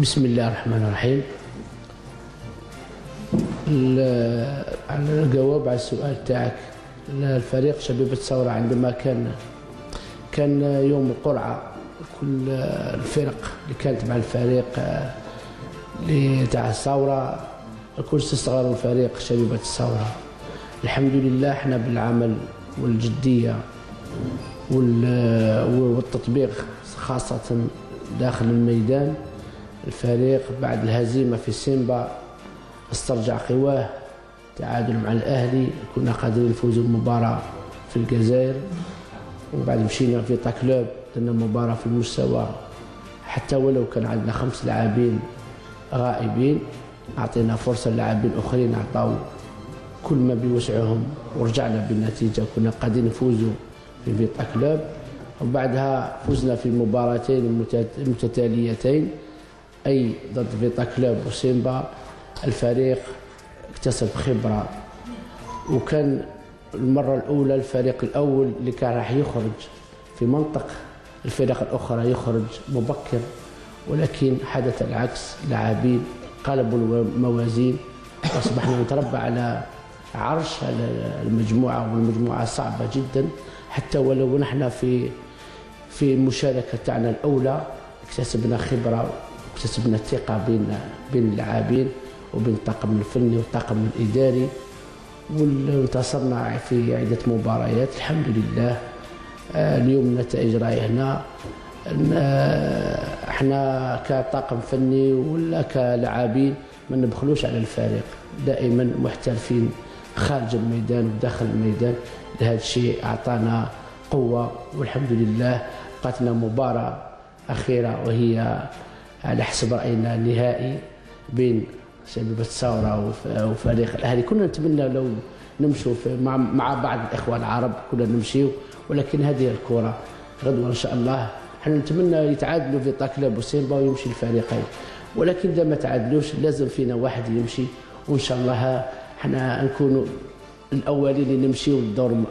بسم الله الرحمن الرحيم. الجواب على السؤال تاعك، الفريق شباب الساورة عندما كان يوم القرعة، كل الفرق اللي كانت مع الفريق اللي تاع الثورة الكل استصغروا الفريق شباب الساورة. الحمد لله احنا بالعمل والجدية والتطبيق خاصة داخل الميدان، الفريق بعد الهزيمة في سيمبا استرجع قواه. تعادل مع الأهلي كنا قادرين نفوزوا بمباراة في الجزائر، وبعد مشينا في فيتا كلاب درنا مباراة في المستوى، حتى ولو كان عندنا 5 لاعبين غائبين أعطينا فرصة للاعبين آخرين عطاو كل ما بوسعهم ورجعنا بالنتيجة، كنا قادرين نفوزوا في فيتا كلاب. وبعدها فزنا في المباراتين المتتاليتين، أي ضد فيتا كلاب وسيمبا. الفريق اكتسب خبرة، وكان المرة الأولى الفريق الأول اللي كان راح يخرج في منطق الفرق الأخرى يخرج مبكر، ولكن حدث العكس، لاعبين قلبوا الموازين وأصبحنا نتربع على عرش المجموعة، والمجموعة صعبة جدا. حتى ولو نحن في المشاركة تاعنا الأولى اكتسبنا خبرة، اكتسبنا الثقة بين اللاعبين وبين الطاقم الفني والطاقم الإداري، وانتصرنا في عدة مباريات الحمد لله. اليوم النتائج راهي هنا. احنا كطاقم فني ولا كلاعبين ما نبخلوش على الفريق، دائما محترفين خارج الميدان وداخل الميدان، لهذا الشيء أعطانا قوة. والحمد لله بقاتنا مباراة أخيرة وهي على حسب رأينا النهائي بين شباب الساورة وفريق الأهلي. كنا نتمنى لو نمشوا مع بعض الإخوة العرب كنا نمشيو، ولكن هذه الكرة غدوة إن شاء الله. احنا نتمنى يتعادلوا في طاكلاب وسيمبا ويمشي الفريقين، ولكن إذا ما تعادلوش لازم فينا واحد يمشي، وإن شاء الله احنا نكونوا الأولين اللي نمشيو للدور